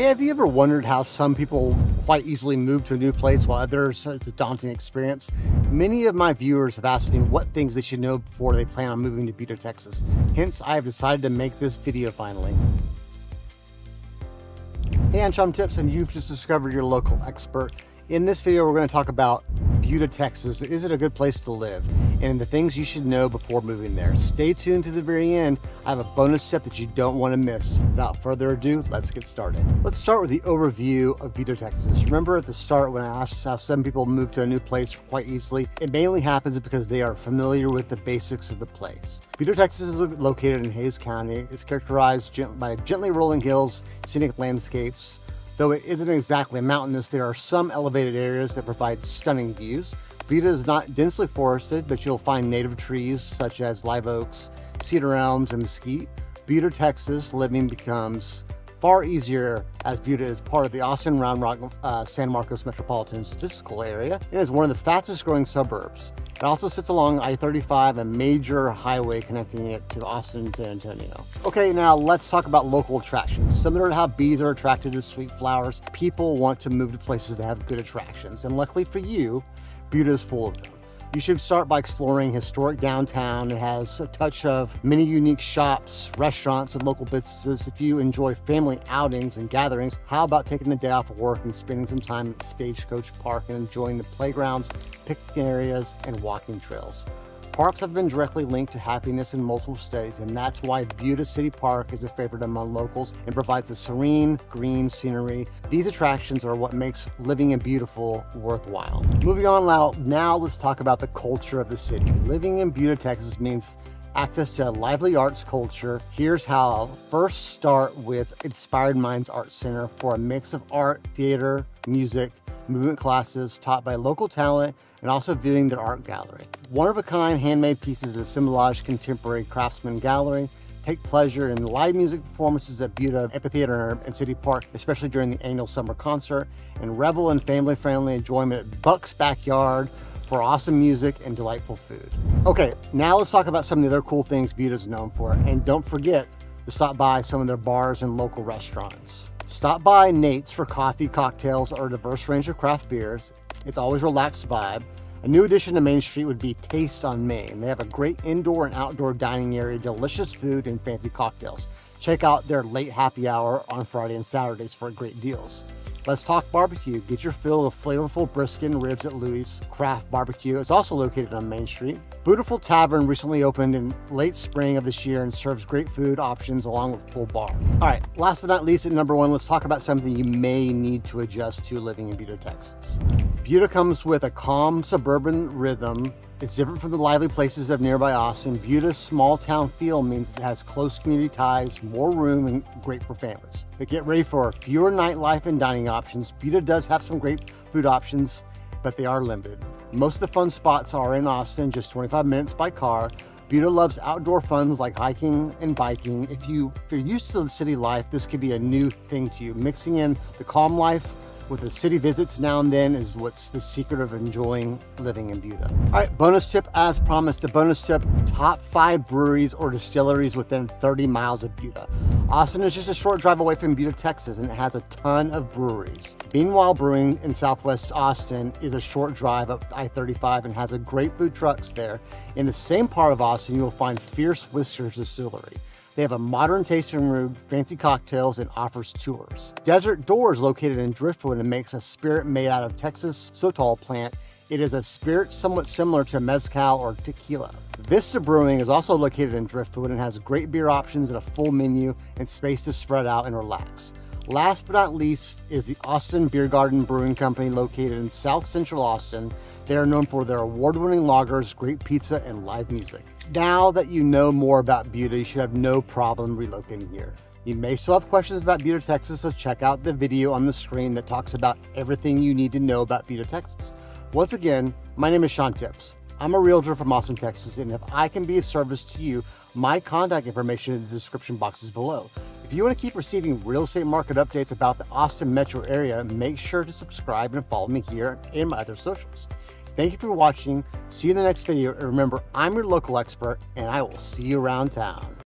Hey, have you ever wondered how some people quite easily move to a new place while others, it's a daunting experience? Many of my viewers have asked me what things they should know before they plan on moving to Buda, Texas. Hence, I have decided to make this video finally. Hey, I'm Sean Tipps and you've just discovered your local expert. In this video, we're going to talk about Buda, Texas. Is it a good place to live? And the things you should know before moving there. Stay tuned to the very end. I have a bonus tip that you don't want to miss. Without further ado, let's get started. Let's start with the overview of Buda, Texas. Remember at the start when I asked how some people move to a new place quite easily? It mainly happens because they are familiar with the basics of the place. Buda, Texas is located in Hayes County. It's characterized by gently rolling hills, scenic landscapes. Though it isn't exactly mountainous, there are some elevated areas that provide stunning views. Buda is not densely forested, but you'll find native trees such as live oaks, cedar elms, and mesquite. Buda, Texas living becomes far easier as Buda is part of the Austin Round Rock, San Marcos Metropolitan Statistical Area. It is one of the fastest growing suburbs. It also sits along I-35, a major highway connecting it to Austin and San Antonio. Okay, now let's talk about local attractions. Similar to how bees are attracted to sweet flowers, people want to move to places that have good attractions. And luckily for you, Buda is full of them. You should start by exploring historic downtown. It has a touch of many unique shops, restaurants, and local businesses. If you enjoy family outings and gatherings, how about taking the day off of work and spending some time at Stagecoach Park and enjoying the playgrounds, picnic areas, and walking trails. Parks have been directly linked to happiness in multiple states, and that's why Buda City Park is a favorite among locals and provides a serene, green scenery. These attractions are what makes living in Beautiful worthwhile. Moving on now, let's talk about the culture of the city. Living in Buda, Texas means access to a lively arts culture. Here's how I'll first start with Inspired Minds Art Center for a mix of art, theater, music, movement classes taught by local talent and also viewing their art gallery. One-of-a-kind handmade pieces at Symbolage Contemporary Craftsman Gallery. Take pleasure in live music performances at Buda Amphitheater and City Park, especially during the annual summer concert, and revel in family-friendly enjoyment at Buck's Backyard for awesome music and delightful food. Okay, now let's talk about some of the other cool things Buda's known for, and don't forget to stop by some of their bars and local restaurants. Stop by Nate's for coffee, cocktails, or a diverse range of craft beers. It's always a relaxed vibe. A new addition to Main Street would be Taste on Main. They have a great indoor and outdoor dining area, delicious food, and fancy cocktails. Check out their late happy hour on Friday and Saturdays for great deals. Let's talk barbecue. Get your fill of flavorful brisket and ribs at Louie's Craft Barbecue. It's also located on Main Street. Budaful Tavern recently opened in late spring of this year and serves great food options along with full bar. All right, last but not least at number one, let's talk about something you may need to adjust to living in Buda, Texas. Buda comes with a calm suburban rhythm. It's different from the lively places of nearby Austin. Buda's small town feel means it has close community ties, more room, and great for families. But get ready for fewer nightlife and dining options. Buda does have some great food options, but they are limited. Most of the fun spots are in Austin, just 25 minutes by car. Buda loves outdoor funs like hiking and biking. If you're used to the city life, this could be a new thing to you. Mixing in the calm life with the city visits now and then is what's the secret of enjoying living in Buda. All right, bonus tip as promised, the bonus tip, top 5 breweries or distilleries within 30 miles of Buda. Austin is just a short drive away from Buda, Texas, and it has a ton of breweries. Meanwhile Brewing in Southwest Austin is a short drive up I-35 and has a great food trucks there. In the same part of Austin, you'll find Fierce Whiskers Distillery. They have a modern tasting room, fancy cocktails, and offers tours. Desert Door is located in Driftwood and makes a spirit made out of Texas Sotol plant. It is a spirit somewhat similar to mezcal or tequila. Vista Brewing is also located in Driftwood and has great beer options and a full menu and space to spread out and relax. Last but not least is the Austin Beer Garden Brewing Company located in South Central Austin. They are known for their award-winning lagers, great pizza, and live music. Now that you know more about Buda, you should have no problem relocating here. You may still have questions about Buda, Texas, so check out the video on the screen that talks about everything you need to know about Buda, Texas. Once again, my name is Sean Tipps. I'm a realtor from Austin, Texas, and if I can be of service to you, my contact information is in the description boxes below. If you want to keep receiving real estate market updates about the Austin metro area, make sure to subscribe and follow me here and my other socials. Thank you for watching. See you in the next video. And remember, I'm your local expert, and I will see you around town.